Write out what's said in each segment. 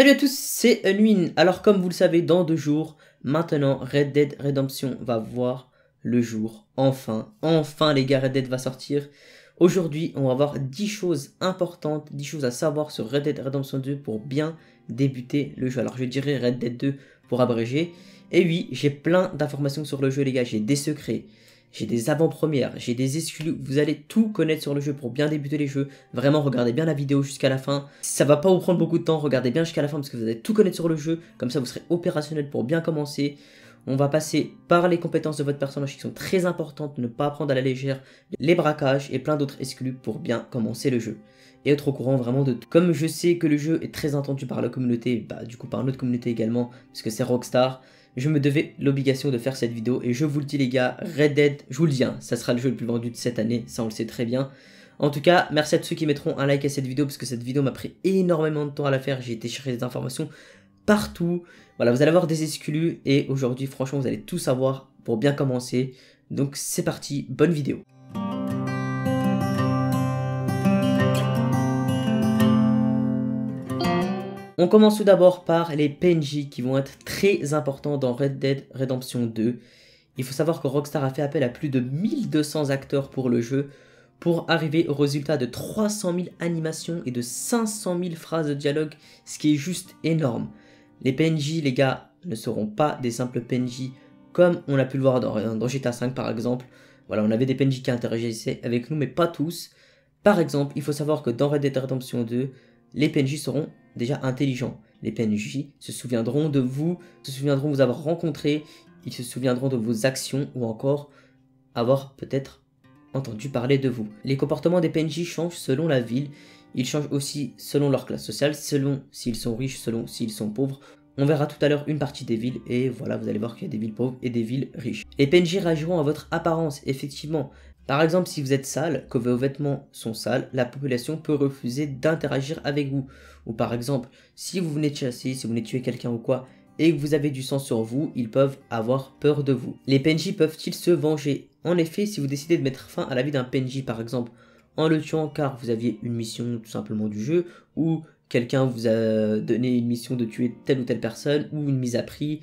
Salut à tous, c'est Unwin. Alors comme vous le savez, dans 2 jours, maintenant Red Dead Redemption va voir le jour. Enfin les gars, Red Dead va sortir. Aujourd'hui, on va voir 10 choses importantes, 10 choses à savoir sur Red Dead Redemption 2 pour bien débuter le jeu. Alors je dirais Red Dead 2 pour abréger. Et oui, j'ai plein d'informations sur le jeu les gars, j'ai des secrets. J'ai des avant-premières, j'ai des exclus, vous allez tout connaître sur le jeu pour bien débuter les jeux. Vraiment, regardez bien la vidéo jusqu'à la fin. Si ça va pas vous prendre beaucoup de temps, regardez bien jusqu'à la fin parce que vous allez tout connaître sur le jeu. Comme ça, vous serez opérationnel pour bien commencer. On va passer par les compétences de votre personnage qui sont très importantes. Ne pas prendre à la légère les braquages et plein d'autres exclus pour bien commencer le jeu. Et être au courant vraiment de tout. Comme je sais que le jeu est très attendu par la communauté, du coup par notre communauté également, parce que c'est Rockstar. Je me devais l'obligation de faire cette vidéo et je vous le dis les gars, Red Dead, je vous le dis, ça sera le jeu le plus vendu de cette année, ça on le sait très bien. En tout cas, merci à tous ceux qui mettront un like à cette vidéo parce que cette vidéo m'a pris énormément de temps à la faire, j'ai été chercher des informations partout. Voilà, vous allez avoir des exclus et aujourd'hui franchement vous allez tout savoir pour bien commencer. Donc c'est parti, bonne vidéo. On commence tout d'abord par les PNJ qui vont être très importants dans Red Dead Redemption 2. Il faut savoir que Rockstar a fait appel à plus de 1200 acteurs pour le jeu pour arriver au résultat de 300 000 animations et de 500 000 phrases de dialogue, ce qui est juste énorme. Les PNJ, les gars, ne seront pas des simples PNJ comme on a pu le voir dans GTA V par exemple. Voilà, on avait des PNJ qui interagissaient avec nous, mais pas tous. Par exemple, il faut savoir que dans Red Dead Redemption 2, les PNJ seront déjà intelligents. Les PNJ se souviendront de vous, se souviendront de vous avoir rencontré, ils se souviendront de vos actions ou encore avoir peut-être entendu parler de vous. Les comportements des PNJ changent selon la ville, ils changent aussi selon leur classe sociale, selon s'ils sont riches, selon s'ils sont pauvres. On verra tout à l'heure une partie des villes et voilà, vous allez voir qu'il y a des villes pauvres et des villes riches. Les PNJ réagiront à votre apparence, effectivement. Par exemple, si vous êtes sale, que vos vêtements sont sales, la population peut refuser d'interagir avec vous. Ou par exemple, si vous venez de chasser, si vous venez de tuer quelqu'un ou quoi, et que vous avez du sang sur vous, ils peuvent avoir peur de vous. Les PNJ peuvent-ils se venger? En effet, si vous décidez de mettre fin à la vie d'un PNJ, par exemple, en le tuant car vous aviez une mission tout simplement du jeu, ou quelqu'un vous a donné une mission de tuer telle ou telle personne, ou une mise à prix,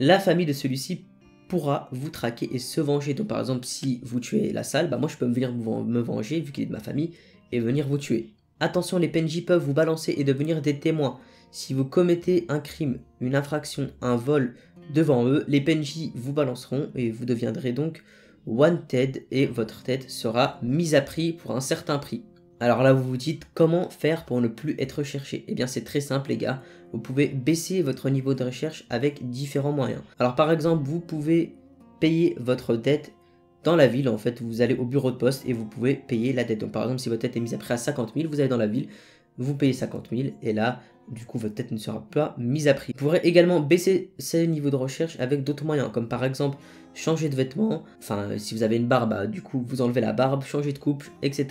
la famille de celui-ci pourra vous traquer et se venger. Donc par exemple, si vous tuez la salle, moi je peux venir me venger vu qu'il est de ma famille et venir vous tuer. Attention, les PNJ peuvent vous balancer et devenir des témoins. Si vous commettez un crime, une infraction, un vol devant eux, les PNJ vous balanceront et vous deviendrez donc wanted et votre tête sera mise à prix pour un certain prix. Alors là vous vous dites comment faire pour ne plus être recherché? Eh bien c'est très simple les gars, vous pouvez baisser votre niveau de recherche avec différents moyens. Alors par exemple vous pouvez payer votre dette dans la ville, en fait vous allez au bureau de poste et vous pouvez payer la dette. Donc par exemple si votre dette est mise à prix à 50 000, vous allez dans la ville, vous payez 50 000 et là du coup votre dette ne sera pas mise à prix. Vous pourrez également baisser ces niveaux de recherche avec d'autres moyens comme par exemple changer de vêtements, enfin si vous avez une barbe du coup vous enlevez la barbe, changer de coupe, etc.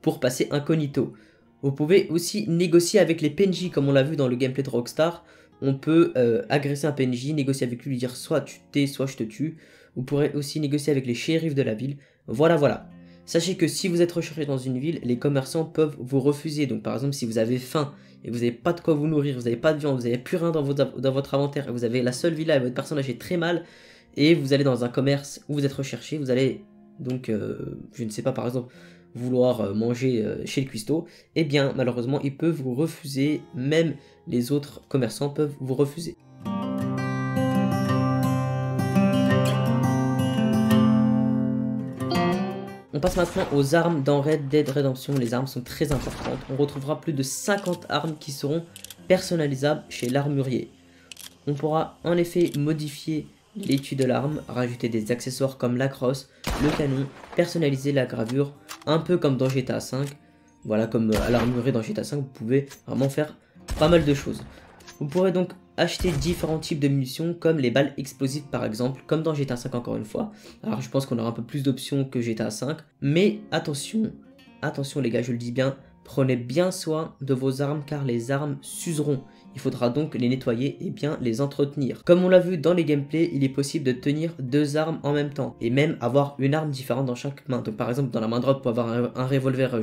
pour passer incognito. Vous pouvez aussi négocier avec les PNJ comme on l'a vu dans le gameplay de Rockstar. On peut agresser un PNJ, négocier avec lui, lui dire soit tu t'es, soit je te tue. Vous pourrez aussi négocier avec les shérifs de la ville. Voilà. Sachez que si vous êtes recherché dans une ville, les commerçants peuvent vous refuser. Donc par exemple si vous avez faim et vous n'avez pas de quoi vous nourrir, vous n'avez pas de viande, vous n'avez plus rien dans votre inventaire et vous avez la seule villa et votre personnage est très mal et vous allez dans un commerce où vous êtes recherché, vous allez donc je ne sais pas par exemple vouloir manger chez le cuistot, eh bien malheureusement ils peuvent vous refuser, même les autres commerçants peuvent vous refuser. On passe maintenant aux armes dans Red Dead Redemption, les armes sont très importantes, on retrouvera plus de 50 armes qui seront personnalisables chez l'armurier. On pourra en effet modifier l'étui de l'arme, rajouter des accessoires comme la crosse, le canon, personnaliser la gravure, un peu comme dans GTA V. Voilà, comme à l'armurier dans GTA V, vous pouvez vraiment faire pas mal de choses. Vous pourrez donc acheter différents types de munitions comme les balles explosives par exemple, comme dans GTA V encore une fois. Alors je pense qu'on aura un peu plus d'options que GTA V, mais attention les gars, je le dis bien, prenez bien soin de vos armes car les armes s'useront. Il faudra donc les nettoyer et bien les entretenir. Comme on l'a vu dans les gameplays, il est possible de tenir 2 armes en même temps et même avoir une arme différente dans chaque main. Donc par exemple dans la main droite vous pouvez avoir un revolver, un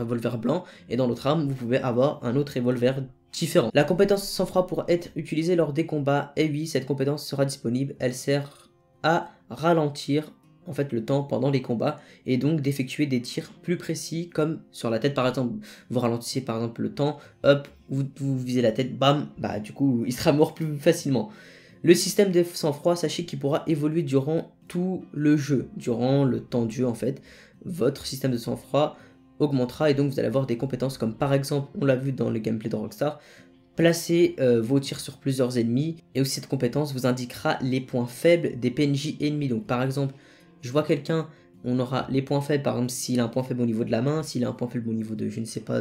revolver blanc, et dans l'autre arme vous pouvez avoir un autre revolver différents. La compétence sang-froid pourra être utilisée lors des combats, et oui, cette compétence sera disponible, elle sert à ralentir en fait le temps pendant les combats et donc d'effectuer des tirs plus précis, comme sur la tête par exemple. Vous ralentissez par exemple le temps, hop, vous visez la tête, bam, bah du coup il sera mort plus facilement. Le système de sang-froid, sachez qu'il pourra évoluer durant tout le jeu, durant le temps de jeu en fait. Votre système de sang-froid augmentera et donc vous allez avoir des compétences comme par exemple, on l'a vu dans le gameplay de Rockstar, placer vos tirs sur plusieurs ennemis, et aussi cette compétence vous indiquera les points faibles des PNJ ennemis. Donc par exemple, je vois quelqu'un, on aura les points faibles, par exemple s'il a un point faible au niveau de la main, s'il a un point faible au niveau de, je ne sais pas,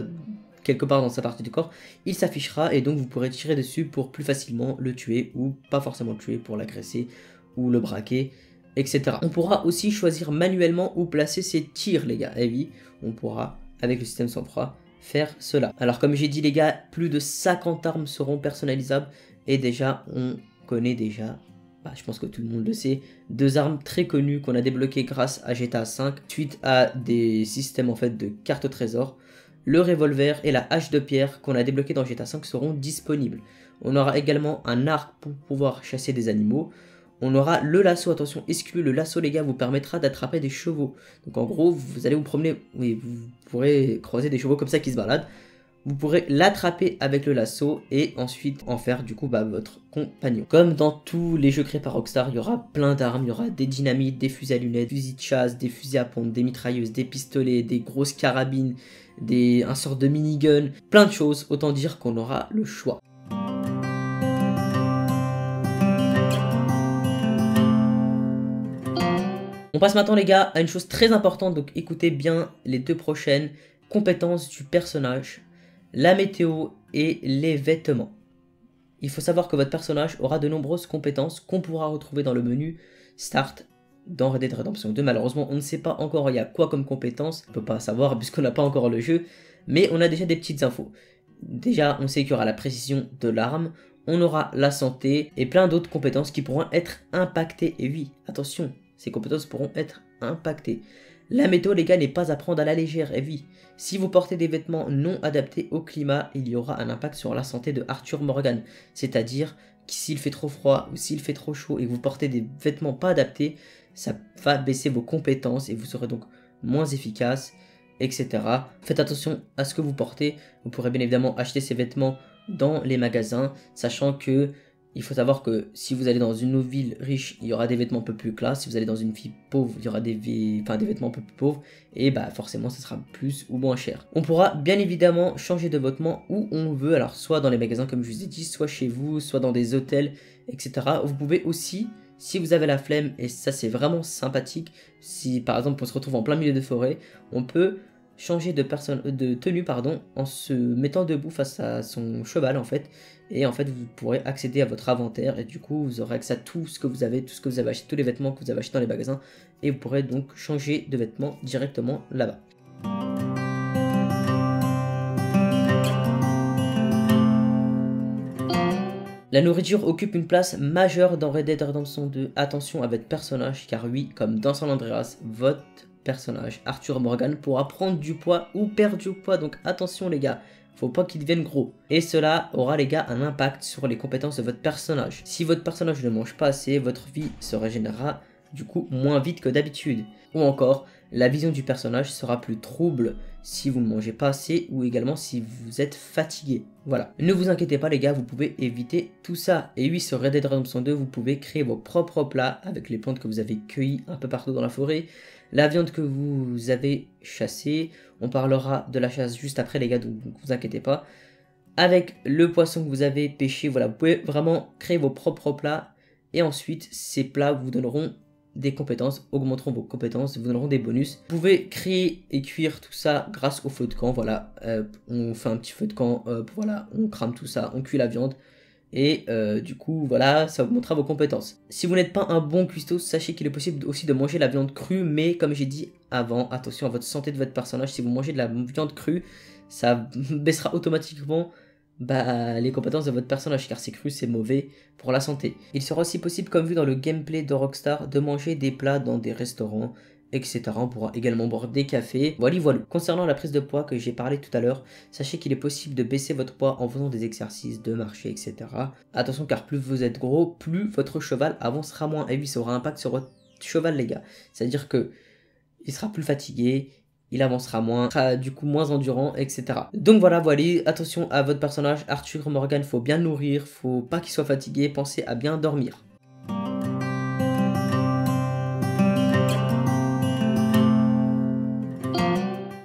quelque part dans sa partie du corps, il s'affichera et donc vous pourrez tirer dessus pour plus facilement le tuer, ou pas forcément le tuer, pour l'agresser ou le braquer, etc. On pourra aussi choisir manuellement où placer ses tirs, les gars. Et oui, on pourra, avec le système sang-froid, faire cela. Alors comme j'ai dit les gars, plus de 50 armes seront personnalisables, et déjà, on connaît déjà, bah, je pense que tout le monde le sait, deux armes très connues qu'on a débloquées grâce à GTA V, suite à des systèmes en fait de cartes au trésor. Le revolver et la hache de pierre qu'on a débloquée dans GTA V seront disponibles. On aura également un arc pour pouvoir chasser des animaux. On aura le lasso, attention, exclu, le lasso les gars vous permettra d'attraper des chevaux. Donc en gros, vous allez vous promener, oui, vous pourrez croiser des chevaux comme ça qui se baladent. Vous pourrez l'attraper avec le lasso et ensuite en faire du coup bah, votre compagnon. Comme dans tous les jeux créés par Rockstar, il y aura plein d'armes, il y aura des dynamites, des fusils à lunettes, des fusils de chasse, des fusils à pompe, des mitrailleuses, des pistolets, des grosses carabines, un sort de minigun, plein de choses, autant dire qu'on aura le choix. On passe maintenant les gars à une chose très importante, donc écoutez bien les deux prochaines compétences du personnage. La météo et les vêtements. Il faut savoir que votre personnage aura de nombreuses compétences qu'on pourra retrouver dans le menu Start dans Red Dead Redemption 2. Malheureusement, on ne sait pas encore il y a quoi comme compétences. On ne peut pas savoir puisqu'on n'a pas encore le jeu. Mais on a déjà des petites infos. Déjà, on sait qu'il y aura la précision de l'arme. On aura la santé et plein d'autres compétences qui pourront être impactées. Et oui, attention, ces compétences pourront être impactées. La météo, les gars, n'est pas à prendre à la légère, et oui. Si vous portez des vêtements non adaptés au climat, il y aura un impact sur la santé de Arthur Morgan. C'est-à-dire que s'il fait trop froid ou s'il fait trop chaud et que vous portez des vêtements pas adaptés, ça va baisser vos compétences et vous serez donc moins efficace, etc. Faites attention à ce que vous portez. Vous pourrez bien évidemment acheter ces vêtements dans les magasins, sachant que... il faut savoir que si vous allez dans une ville riche, il y aura des vêtements un peu plus classe. Si vous allez dans une ville pauvre, il y aura des vêtements un peu plus pauvres. Et bah forcément, ça sera plus ou moins cher. On pourra bien évidemment changer de vêtements où on veut. Alors soit dans les magasins comme je vous ai dit, soit chez vous, soit dans des hôtels, etc. Vous pouvez aussi, si vous avez la flemme, et ça c'est vraiment sympathique, si par exemple on se retrouve en plein milieu de forêt, on peut changer de tenue pardon, en se mettant debout face à son cheval en fait. Et en fait vous pourrez accéder à votre inventaire et du coup vous aurez accès à tout ce que vous avez, acheté, tous les vêtements que vous avez achetés dans les magasins, et vous pourrez donc changer de vêtements directement là-bas. La nourriture occupe une place majeure dans Red Dead Redemption 2, attention à votre personnage car oui, comme dans San Andreas, votre personnage Arthur Morgan pourra prendre du poids ou perdre du poids, donc attention les gars. Faut pas qu'il devienne gros. Et cela aura les gars un impact sur les compétences de votre personnage. Si votre personnage ne mange pas assez, votre vie se régénérera du coup moins vite que d'habitude. Ou encore, la vision du personnage sera plus trouble si vous ne mangez pas assez ou également si vous êtes fatigué. Voilà. Ne vous inquiétez pas les gars, vous pouvez éviter tout ça. Et oui, sur Red Dead Redemption 2, vous pouvez créer vos propres plats avec les plantes que vous avez cueillies un peu partout dans la forêt. La viande que vous avez chassée, on parlera de la chasse juste après les gars, donc ne vous inquiétez pas. Avec le poisson que vous avez pêché, voilà, vous pouvez vraiment créer vos propres plats. Et ensuite, ces plats vous donneront des compétences, augmenteront vos compétences, vous donneront des bonus. Vous pouvez créer et cuire tout ça grâce au feu de camp, voilà. On fait un petit feu de camp, voilà, on crame tout ça, on cuit la viande. Et du coup voilà, ça augmentera vos compétences. Si vous n'êtes pas un bon cuistot, sachez qu'il est possible aussi de manger la viande crue, mais comme j'ai dit avant, attention à votre santé de votre personnage. Si vous mangez de la viande crue, ça baissera automatiquement bah, les compétences de votre personnage, car c'est cru, c'est mauvais pour la santé. Il sera aussi possible, comme vu dans le gameplay de Rockstar, de manger des plats dans des restaurants, etc. On pourra également boire des cafés. Voilà, voilà. Concernant la prise de poids que j'ai parlé tout à l'heure, sachez qu'il est possible de baisser votre poids en faisant des exercices, de marcher, etc. Attention, car plus vous êtes gros, plus votre cheval avancera moins. Et oui, ça aura un impact sur votre cheval, les gars. C'est-à-dire que il sera plus fatigué, il avancera moins, sera du coup moins endurant, etc. Donc voilà, voilà, attention à votre personnage Arthur Morgan, faut bien le nourrir, faut pas qu'il soit fatigué, pensez à bien dormir.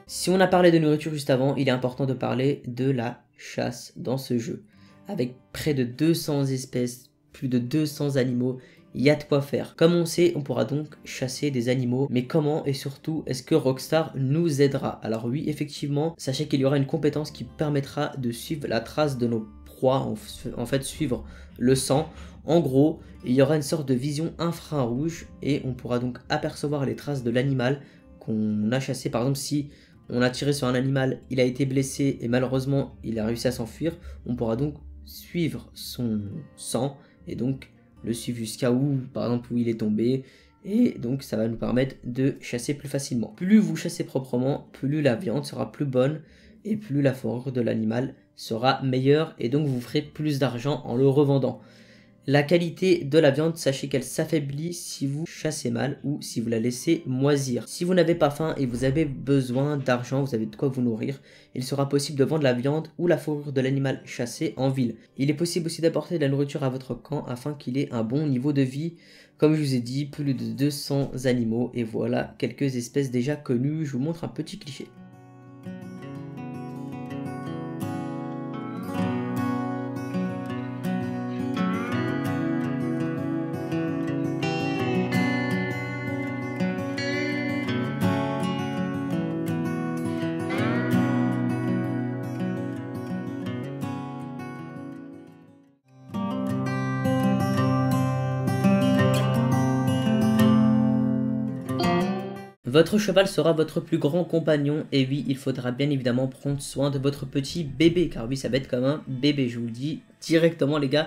Si on a parlé de nourriture juste avant, il est important de parler de la chasse dans ce jeu. Avec près de 200 espèces, plus de 200 animaux, il y a de quoi faire. Comme on sait, on pourra donc chasser des animaux. Mais comment et surtout, est-ce que Rockstar nous aidera? Alors oui, effectivement, sachez qu'il y aura une compétence qui permettra de suivre la trace de nos proies, en fait suivre le sang. En gros, il y aura une sorte de vision infrarouge et on pourra donc apercevoir les traces de l'animal qu'on a chassé. Par exemple, si on a tiré sur un animal, il a été blessé et malheureusement, il a réussi à s'enfuir, on pourra donc suivre son sang et donc le suivre jusqu'à où, par exemple, où il est tombé. Et donc, ça va nous permettre de chasser plus facilement. Plus vous chassez proprement, plus la viande sera plus bonne et plus la fourrure de l'animal sera meilleure. Et donc, vous ferez plus d'argent en le revendant. La qualité de la viande, sachez qu'elle s'affaiblit si vous chassez mal ou si vous la laissez moisir. Si vous n'avez pas faim et vous avez besoin d'argent, vous avez de quoi vous nourrir, il sera possible de vendre la viande ou la fourrure de l'animal chassé en ville. Il est possible aussi d'apporter de la nourriture à votre camp afin qu'il ait un bon niveau de vie. Comme je vous ai dit, plus de 200 animaux et voilà quelques espèces déjà connues. Je vous montre un petit cliché. Votre cheval sera votre plus grand compagnon et oui, il faudra bien évidemment prendre soin de votre petit bébé. Car oui, ça va être comme un bébé, je vous le dis directement les gars.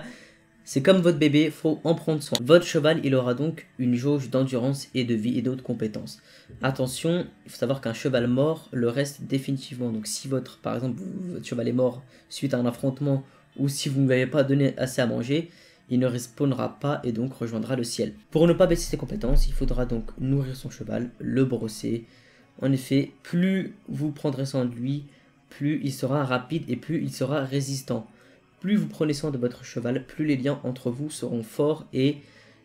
C'est comme votre bébé, faut en prendre soin. Votre cheval, il aura donc une jauge d'endurance et de vie et d'autres compétences. Attention, il faut savoir qu'un cheval mort le reste définitivement. Donc si votre, par exemple, votre cheval est mort suite à un affrontement ou si vous ne lui avez pas donné assez à manger, il ne respawnera pas et donc rejoindra le ciel. Pour ne pas baisser ses compétences, il faudra donc nourrir son cheval, le brosser. En effet, plus vous prendrez soin de lui, plus il sera rapide et plus il sera résistant. Plus vous prenez soin de votre cheval, plus les liens entre vous seront forts et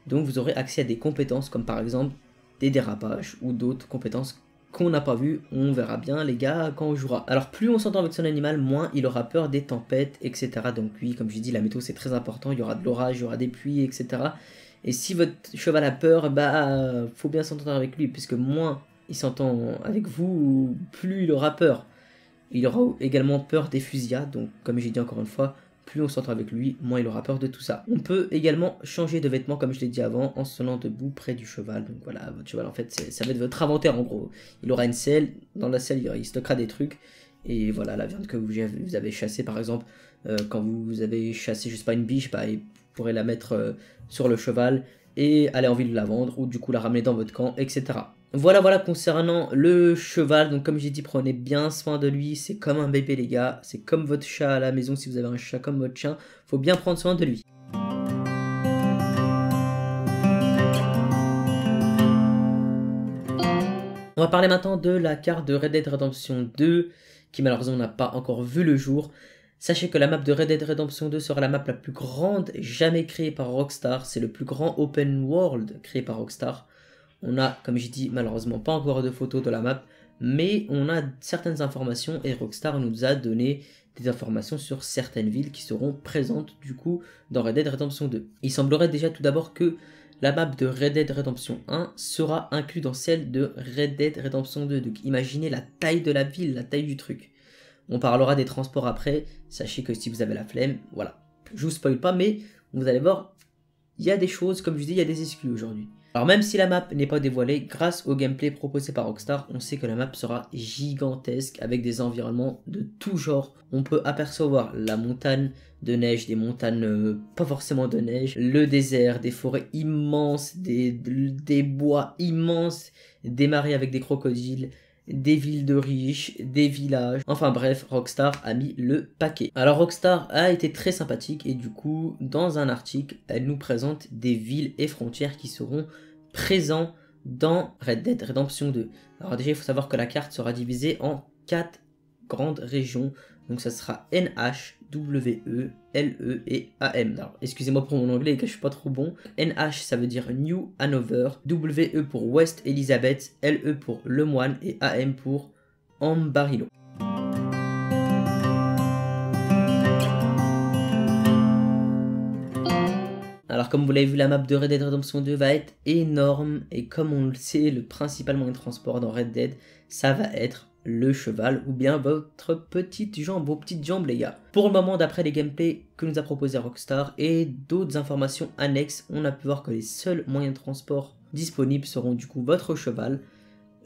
donc vous aurez accès à des compétences comme par exemple des dérapages ou d'autres compétences qu'on n'a pas vu, on verra bien les gars quand on jouera. Alors plus on s'entend avec son animal, moins il aura peur des tempêtes, etc. Donc oui, comme je dis, la météo c'est très important, il y aura de l'orage, il y aura des pluies, etc. Et si votre cheval a peur, bah faut bien s'entendre avec lui, puisque moins il s'entend avec vous, plus il aura peur. Il aura également peur des fusillades, donc comme j'ai dit encore une fois, plus on s'entend avec lui, moins il aura peur de tout ça. On peut également changer de vêtements, comme je l'ai dit avant, en se tenant debout près du cheval. Donc voilà, votre cheval, en fait, ça va être votre inventaire, en gros. Il aura une selle, dans la selle, il stockera des trucs. Et voilà, la viande que vous avez chassée, par exemple, quand vous avez chassé, je sais pas, une biche, bah, vous pourrez la mettre sur le cheval et aller en ville la vendre, ou du coup la ramener dans votre camp, etc. Voilà, voilà, concernant le cheval, donc comme j'ai dit, prenez bien soin de lui, c'est comme un bébé les gars, c'est comme votre chat à la maison, si vous avez un chat comme votre chien, faut bien prendre soin de lui. On va parler maintenant de la carte de Red Dead Redemption 2, qui malheureusement n'a pas encore vu le jour. Sachez que la map de Red Dead Redemption 2 sera la map la plus grande jamais créée par Rockstar, c'est le plus grand open world créé par Rockstar. On a, comme j'ai dit, malheureusement pas encore de photos de la map, mais on a certaines informations et Rockstar nous a donné des informations sur certaines villes qui seront présentes du coup dans Red Dead Redemption 2. Il semblerait déjà tout d'abord que la map de Red Dead Redemption 1 sera inclue dans celle de Red Dead Redemption 2. Donc imaginez la taille de la ville, la taille du truc. On parlera des transports après, sachez que si vous avez la flemme, voilà. Je vous spoil pas, mais vous allez voir, il y a des choses, comme je dis, il y a des exclus aujourd'hui. Alors même si la map n'est pas dévoilée, grâce au gameplay proposé par Rockstar, on sait que la map sera gigantesque avec des environnements de tout genre. On peut apercevoir la montagne de neige, des montagnes pas forcément de neige, le désert, des forêts immenses, des bois immenses, des marais avec des crocodiles, des villes de riches, des villages, enfin bref, Rockstar a mis le paquet. Alors Rockstar a été très sympathique et du coup, dans un article, elle nous présente des villes et frontières qui seront présents dans Red Dead Redemption 2. Alors déjà, il faut savoir que la carte sera divisée en 4 grandes régions, donc ça sera NH, WE, LE et AM. Alors excusez-moi pour mon anglais, je suis pas trop bon. NH ça veut dire New Hanover, WE pour West Elizabeth, LE pour Lemoyne et AM pour Amarillo. Alors comme vous l'avez vu, la map de Red Dead Redemption 2 va être énorme et comme on le sait, principalement les transports dans Red Dead, ça va être le cheval ou bien votre petite jambe, vos petites jambes les gars. Pour le moment, d'après les gameplays que nous a proposé Rockstar et d'autres informations annexes, on a pu voir que les seuls moyens de transport disponibles seront du coup votre cheval,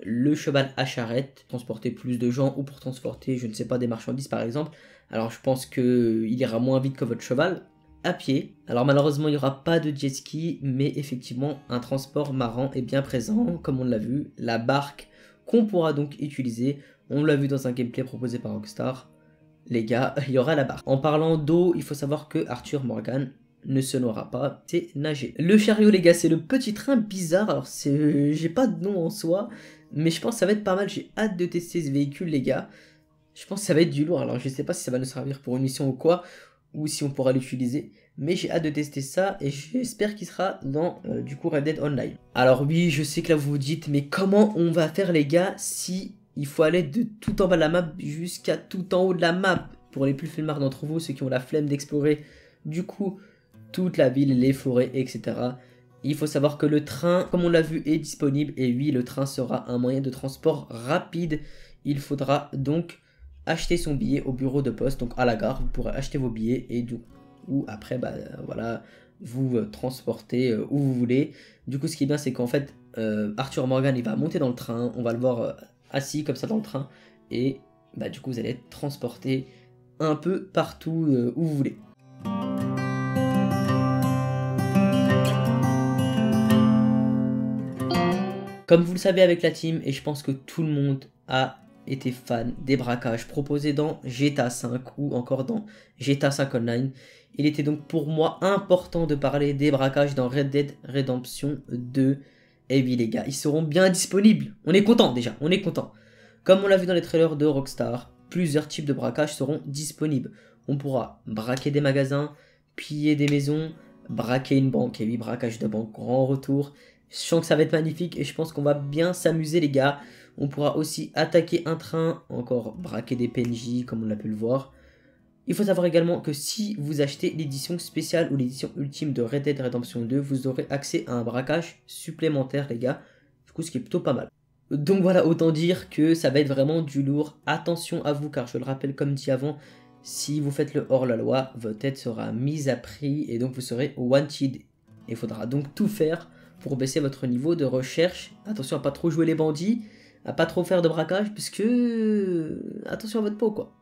le cheval à charrette, transporter plus de gens ou pour transporter, je ne sais pas, des marchandises par exemple. Alors je pense qu'il ira moins vite que votre cheval, à pied. Alors malheureusement il n'y aura pas de jet ski, mais effectivement un transport marrant est bien présent, comme on l'a vu, la barque qu'on pourra donc utiliser, on l'a vu dans un gameplay proposé par Rockstar, les gars, il y aura la barre. En parlant d'eau, il faut savoir que Arthur Morgan ne se noiera pas, c'est nager. Le chariot les gars, c'est le petit train bizarre, alors j'ai pas de nom en soi, mais je pense que ça va être pas mal, j'ai hâte de tester ce véhicule les gars, je pense que ça va être du lourd, alors je sais pas si ça va nous servir pour une mission ou quoi, ou si on pourra l'utiliser, mais j'ai hâte de tester ça et j'espère qu'il sera dans du coup Red Dead Online. Alors oui, je sais que là vous vous dites, mais comment on va faire les gars si il faut aller de tout en bas de la map jusqu'à tout en haut de la map? Pour les plus flemmards d'entre vous, ceux qui ont la flemme d'explorer du coup toute la ville, les forêts, etc. Il faut savoir que le train, comme on l'a vu, est disponible et oui, le train sera un moyen de transport rapide. Il faudra donc acheter son billet au bureau de poste, donc à la gare, vous pourrez acheter vos billets et du coup après bah voilà, vous transportez où vous voulez. Du coup ce qui est bien c'est qu'en fait Arthur Morgan il va monter dans le train, on va le voir assis comme ça dans le train et bah du coup vous allez être transporté un peu partout où vous voulez. Comme vous le savez avec la team, et je pense que tout le monde a était fan des braquages proposés dans GTA V ou encore dans GTA V Online. Il était donc pour moi important de parler des braquages dans Red Dead Redemption 2. Et oui les gars, ils seront bien disponibles. On est content déjà, on est content. Comme on l'a vu dans les trailers de Rockstar, plusieurs types de braquages seront disponibles. On pourra braquer des magasins, piller des maisons, braquer une banque. Et oui, braquage de banque, grand retour. Je sens que ça va être magnifique et je pense qu'on va bien s'amuser les gars. On pourra aussi attaquer un train, encore braquer des PNJ comme on a pu le voir. Il faut savoir également que si vous achetez l'édition spéciale ou l'édition ultime de Red Dead Redemption 2, vous aurez accès à un braquage supplémentaire les gars. Du coup ce qui est plutôt pas mal. Donc voilà, autant dire que ça va être vraiment du lourd. Attention à vous car je le rappelle comme dit avant, si vous faites le hors-la-loi, votre tête sera mise à prix et donc vous serez wanted. Il faudra donc tout faire pour baisser votre niveau de recherche. Attention à pas trop jouer les bandits, à pas trop faire de braquage, puisque attention à votre peau quoi.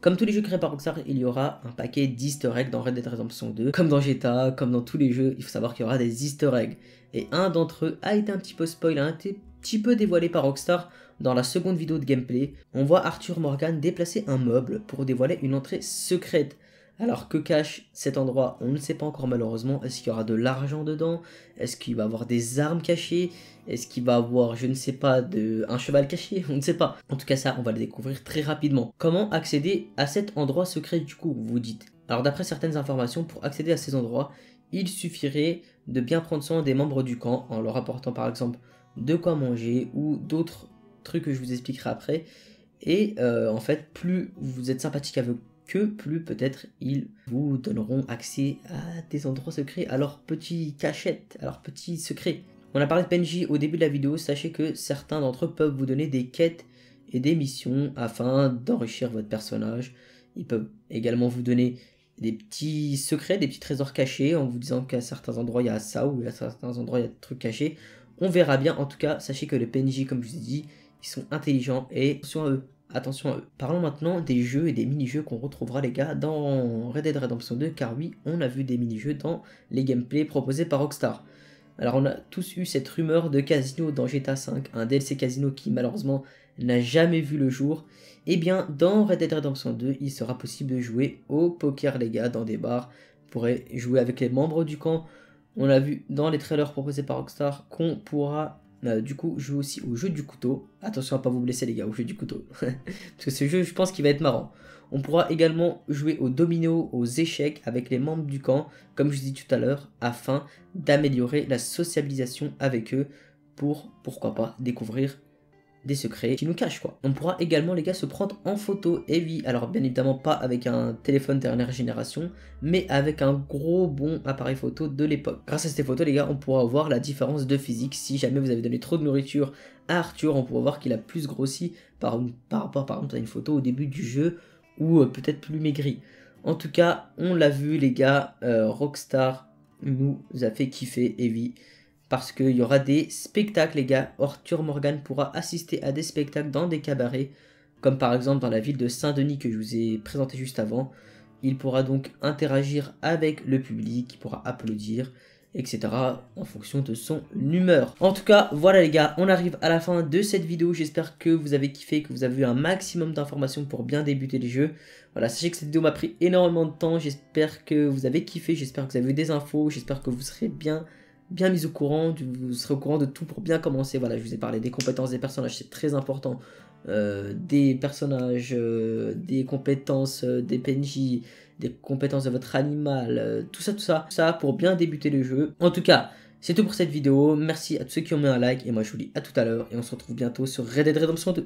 Comme tous les jeux créés par Rockstar, il y aura un paquet d'easter eggs dans Red Dead Redemption 2. Comme dans GTA, comme dans tous les jeux, il faut savoir qu'il y aura des easter eggs. Et un d'entre eux a été un petit peu spoil, a été un petit peu dévoilé par Rockstar dans la seconde vidéo de gameplay. On voit Arthur Morgan déplacer un meuble pour dévoiler une entrée secrète. Alors que cache cet endroit, on ne sait pas encore malheureusement. Est-ce qu'il y aura de l'argent dedans? Est-ce qu'il va avoir des armes cachées? Est-ce qu'il va avoir, je ne sais pas, un cheval caché? On ne sait pas. En tout cas ça, on va le découvrir très rapidement. Comment accéder à cet endroit secret du coup, vous dites? Alors d'après certaines informations, pour accéder à ces endroits, il suffirait de bien prendre soin des membres du camp en leur apportant par exemple de quoi manger ou d'autres trucs que je vous expliquerai après. Et en fait, plus vous êtes sympathique avec eux, plus peut-être ils vous donneront accès à des endroits secrets, à leurs petites cachettes, à leurs petits secrets. On a parlé de PNJ au début de la vidéo, sachez que certains d'entre eux peuvent vous donner des quêtes et des missions afin d'enrichir votre personnage Ils peuvent également vous donner des petits secrets, des petits trésors cachés, en vous disant qu'à certains endroits il y a ça, ou à certains endroits il y a des trucs cachés. On verra bien. En tout cas, sachez que les PNJ, comme je vous ai dit, ils sont intelligents et attention à eux. Attention à eux. Parlons maintenant des jeux et des mini-jeux qu'on retrouvera, les gars, dans Red Dead Redemption 2, car oui, on a vu des mini-jeux dans les gameplays proposés par Rockstar. Alors on a tous eu cette rumeur de casino dans GTA V, un DLC casino qui malheureusement n'a jamais vu le jour. Et bien dans Red Dead Redemption 2, il sera possible de jouer au poker, les gars, dans des bars. Vous pourrez jouer avec les membres du camp. On a vu dans les trailers proposés par Rockstar qu'on pourra du coup jouer aussi au jeu du couteau. Attention à pas vous blesser, les gars, au jeu du couteau. Parce que ce jeu, je pense qu'il va être marrant. On pourra également jouer aux dominos, aux échecs avec les membres du camp, comme je vous ai dit tout à l'heure, afin d'améliorer la sociabilisation avec eux pour, pourquoi pas, découvrir des secrets qui nous cachent, quoi. On pourra également, les gars, se prendre en photo, et oui, alors bien évidemment pas avec un téléphone dernière génération, mais avec un gros bon appareil photo de l'époque. Grâce à ces photos, les gars, on pourra voir la différence de physique. Si jamais vous avez donné trop de nourriture à Arthur, on pourra voir qu'il a plus grossi par rapport, par exemple, à une photo au début du jeu, ou peut-être plus maigri. En tout cas, on l'a vu, les gars, Rockstar nous a fait kiffer, et oui, parce qu'il y aura des spectacles, les gars. Arthur Morgan pourra assister à des spectacles dans des cabarets, comme par exemple dans la ville de Saint-Denis que je vous ai présenté juste avant. Il pourra donc interagir avec le public, il pourra applaudir, etc. en fonction de son humeur. En tout cas, voilà les gars, on arrive à la fin de cette vidéo. J'espère que vous avez kiffé, que vous avez eu un maximum d'informations pour bien débuter les jeux. Voilà, sachez que cette vidéo m'a pris énormément de temps. J'espère que vous avez kiffé, j'espère que vous avez eu des infos, j'espère que vous serez bien mis au courant, vous serez au courant de tout pour bien commencer. Voilà, je vous ai parlé des compétences des personnages, c'est très important, des personnages, des compétences des PNJ, des compétences de votre animal, tout ça pour bien débuter le jeu. En tout cas, c'est tout pour cette vidéo, merci à tous ceux qui ont mis un like, et moi je vous dis à tout à l'heure, et on se retrouve bientôt sur Red Dead Redemption 2.